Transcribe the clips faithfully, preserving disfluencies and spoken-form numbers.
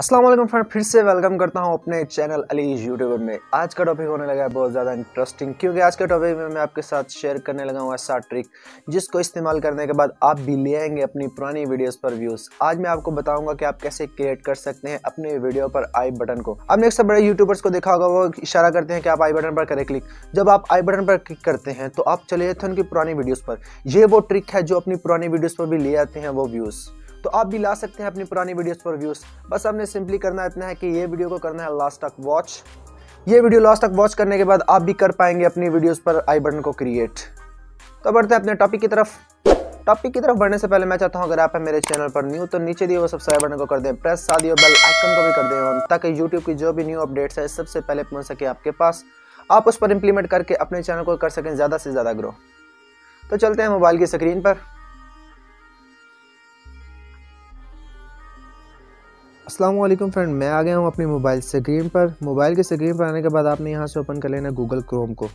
अस्सलाम वालेकुम फ्रेंड, फिर से वेलकम करता हूं अपने चैनल अली यूट्यूबर में। आज का टॉपिक होने लगा है बहुत ज़्यादा इंटरेस्टिंग, क्योंकि आज के टॉपिक में मैं आपके साथ शेयर करने लगा हूं ऐसा ट्रिक जिसको इस्तेमाल करने के बाद आप भी ले आएंगे अपनी पुरानी वीडियोस पर व्यूज़। आज मैं आपको बताऊंगा कि आप कैसे क्रिएट कर सकते हैं अपने वीडियो पर आई बटन को। आपने अक्सर बड़े यूट्यूबर्स को देखा होगा, वो इशारा करते हैं कि आप आई बटन पर करें क्लिक। जब आप आई बटन पर क्लिक करते हैं तो आप चले जाते हैं उनकी पुरानी वीडियोज़ पर। ये वो ट्रिक है जो अपनी पुरानी वीडियोज़ पर भी ले आते हैं वो व्यूज़। तो आप भी ला सकते हैं अपनी पुरानी वीडियोस पर व्यूज़। बस आपने सिंपली करना इतना है कि ये वीडियो को करना है लास्ट तक वॉच। ये वीडियो लास्ट तक वॉच करने के बाद आप भी कर पाएंगे अपनी वीडियोस पर आई बटन को क्रिएट। तो बढ़ते हैं अपने टॉपिक की तरफ। टॉपिक की तरफ बढ़ने से पहले मैं चाहता हूं अगर आप है मेरे चैनल पर न्यू तो नीचे दिए वो सब्सक्राइब बटन को कर दें प्रेस, साथ ही बेल आइकन को भी कर दें ताकि यूट्यूब की जो भी न्यू अपडेट्स है सबसे पहले पहुँच सके आपके पास। आप उस पर इम्प्लीमेंट करके अपने चैनल को कर सकें ज़्यादा से ज़्यादा ग्रो। तो चलते हैं मोबाइल की स्क्रीन पर। अस्सलाम वालेकुम फ्रेंड, मैं आ गया हूँ अपनी मोबाइल स्क्रीन पर। मोबाइल के स्क्रीन पर आने के बाद आपने यहाँ से ओपन कर लेना है गूगल क्रोम को।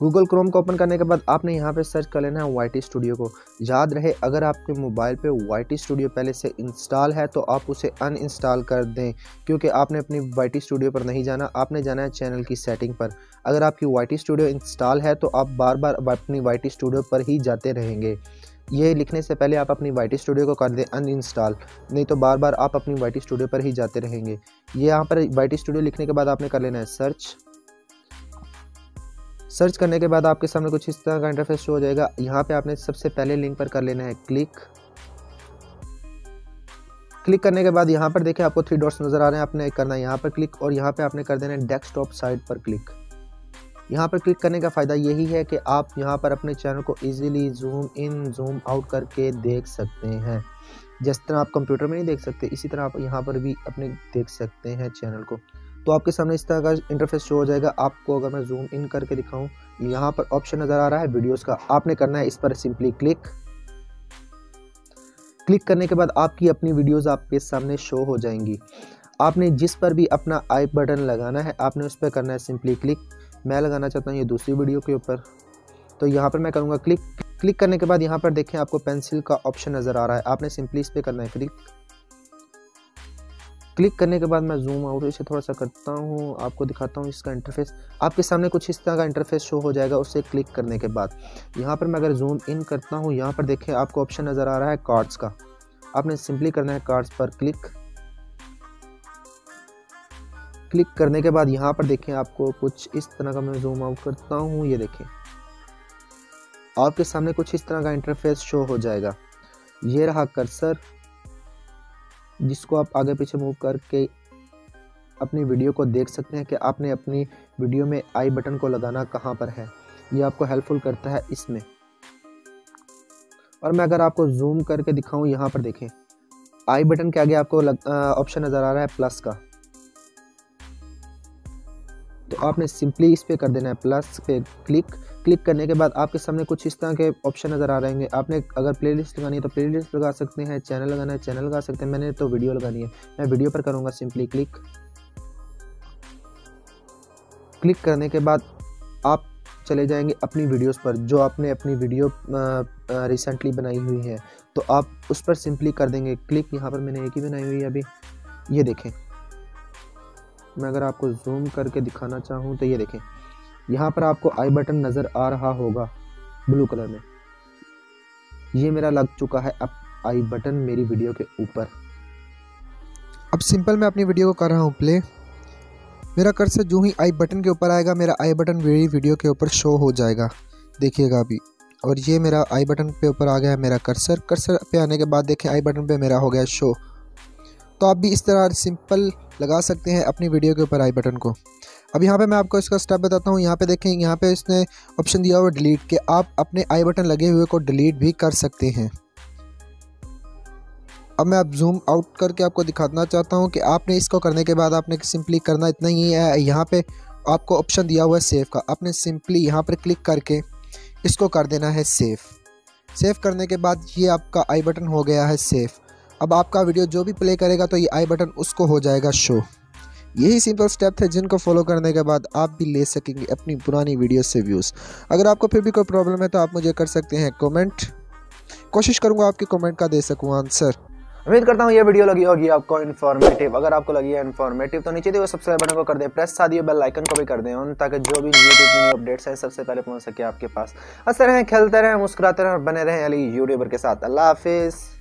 गूगल क्रोम को ओपन करने के बाद आपने यहाँ पे सर्च कर लेना है वाई टी स्टूडियो को। याद रहे अगर आपके मोबाइल पे वाई टी स्टूडियो पहले से इंस्टॉल है तो आप उसे अनइंस्टॉल कर दें, क्योंकि आपने अपनी वाई टी स्टूडियो पर नहीं जाना, आपने जाना है चैनल की सेटिंग पर। अगर आपकी वाई टी स्टूडियो इंस्टॉल है तो आप बार बार अपनी वाई टी स्टूडियो पर ही जाते रहेंगे। ये लिखने से पहले आप अपनी वाई टी स्टूडियो को कर दें अनइंस्टॉल, नहीं तो बार बार आप अपनी वाई टी स्टूडियो पर ही जाते रहेंगे। ये यहाँ पर वाई टी स्टूडियो लिखने के बाद आपने कर लेना है सर्च। सर्च करने के बाद आपके सामने कुछ इस तरह का इंटरफेस शो हो जाएगा। यहाँ पे आपने सबसे पहले लिंक पर कर लेना है क्लिक। क्लिक करने के बाद यहाँ पर देखें आपको थ्री डॉट्स नज़र आ रहे हैं, आपने करना है यहाँ पर क्लिक और यहाँ पर आपने कर देना है डेस्कटॉप साइट पर क्लिक। यहाँ पर क्लिक करने का फ़ायदा यही है कि आप यहाँ पर अपने चैनल को easily zoom in zoom out करके देख सकते हैं। जिस तरह आप कंप्यूटर में नहीं देख सकते, इसी तरह आप यहाँ पर भी अपने देख सकते हैं चैनल को। तो आपके सामने इस तरह का इंटरफेस शो हो जाएगा। आपको अगर मैं जूम इन करके दिखाऊं, यहाँ पर ऑप्शन नज़र आ रहा है वीडियोज़ का, आपने करना है इस पर सिंपली क्लिक। क्लिक करने के बाद आपकी अपनी वीडियोज़ आपके सामने शो हो जाएंगी। आपने जिस पर भी अपना आई बटन लगाना है आपने उस पर करना है सिंपली क्लिक। मैं लगाना चाहता हूँ ये दूसरी वीडियो के ऊपर, तो यहाँ पर मैं करूँगा क्लिक। क्लिक करने के बाद यहाँ पर देखें आपको पेंसिल का ऑप्शन नज़र आ रहा है, आपने सिंपली इस पर करना है क्लिक। क्लिक करने के बाद मैं जूम आउट इसे थोड़ा सा करता हूँ, आपको दिखाता हूँ इसका इंटरफेस। आपके सामने कुछ इस तरह का इंटरफेस शो हो जाएगा उसे क्लिक करने के बाद। यहाँ पर मैं अगर जूम इन करता हूँ, यहाँ पर देखें आपको ऑप्शन नज़र आ रहा है कार्ड्स का, आपने सिंपली करना है कार्ड्स पर क्लिक। क्लिक करने के बाद यहाँ पर देखें आपको कुछ इस तरह का, मैं जूम आउट करता हूँ, ये देखें आपके सामने कुछ इस तरह का इंटरफेस शो हो जाएगा। ये रहा कर्सर जिसको आप आगे पीछे मूव करके अपनी वीडियो को देख सकते हैं कि आपने अपनी वीडियो में आई बटन को लगाना कहाँ पर है। ये आपको हेल्पफुल करता है इसमें। और मैं अगर आपको जूम करके दिखाऊँ, यहाँ पर देखें आई बटन के आगे आपको ऑप्शन नज़र आ रहा है प्लस का, तो आपने सिंपली इस पे कर देना है प्लस पे क्लिक। क्लिक करने के बाद आपके सामने कुछ इस तरह के ऑप्शन नज़र आ रहेंगे। आपने अगर प्लेलिस्ट लगानी है तो प्लेलिस्ट लगा सकते हैं, चैनल लगाना है चैनल लगा सकते हैं। मैंने तो वीडियो लगानी है, मैं वीडियो पर करूँगा सिंपली क्लिक। क्लिक करने के बाद आप चले जाएंगे अपनी वीडियोस पर, जो आपने अपनी वीडियो रिसेंटली बनाई हुई है तो आप उस पर सिंपली कर देंगे क्लिक। यहाँ पर मैंने एक ही बनाई हुई है अभी, ये देखें मैं अगर आपको जूम करके दिखाना चाहूँ तो ये देखें यहाँ पर आपको आई बटन नज़र आ रहा होगा ब्लू कलर में। ये मेरा लग चुका है अब आई बटन मेरी वीडियो के ऊपर। अब सिंपल मैं अपनी वीडियो को कर रहा हूँ प्ले। मेरा कर्सर जो ही आई बटन के ऊपर आएगा मेरा आई बटन मेरी वीडियो के ऊपर शो हो जाएगा, देखिएगा अभी। और ये मेरा आई बटन पे ऊपर आ गया है मेरा कर्सर। कर्सर पे आने के बाद देखें आई बटन पे मेरा हो गया शो। तो आप भी इस तरह सिंपल लगा सकते हैं अपनी वीडियो के ऊपर आई बटन को। अब यहाँ पे मैं आपको इसका स्टेप बताता हूँ। यहाँ पे देखें यहाँ पे इसने ऑप्शन दिया हुआ डिलीट के, आप अपने आई बटन लगे हुए को डिलीट भी कर सकते हैं। अब मैं आप जूम आउट करके आपको दिखाना चाहता हूँ कि आपने इसको करने के बाद आपने सिंपली करना इतना ही है। यहाँ पे आपको ऑप्शन दिया हुआ है सेव का, आपने सिंपली यहाँ पर क्लिक करके इसको कर देना है सेव। सेव करने के बाद ये आपका आई बटन हो गया है सेव। अब आपका वीडियो जो भी प्ले करेगा तो ये आई बटन उसको हो जाएगा शो। यही सिंपल स्टेप थे जिनको फॉलो करने के बाद आप भी ले सकेंगे अपनी पुरानी वीडियो से व्यूज़। अगर आपको फिर भी कोई प्रॉब्लम है तो आप मुझे कर सकते हैं कमेंट, कोशिश करूँगा आपके कमेंट का दे सकूँ आंसर। उम्मीद करता हूँ ये वीडियो लगी होगी आपको इन्फॉर्मेटिव। अगर आपको लगी है इन्फॉर्मेटिव तो नीचे दिए हुए सब्सक्राइब बटन को कर दें प्रेस, साथ ही बेल आइकन को भी कर दें उन, ताकि जो भी यूट्यूब की अपडेट्स हैं सबसे पहले पहुँच सके आपके पास। हंसते रहें, खेलते रहें, मुस्कुराते रहें और बने रहें अली यूट्यूबर के साथ। अल्लाह हाफिज़।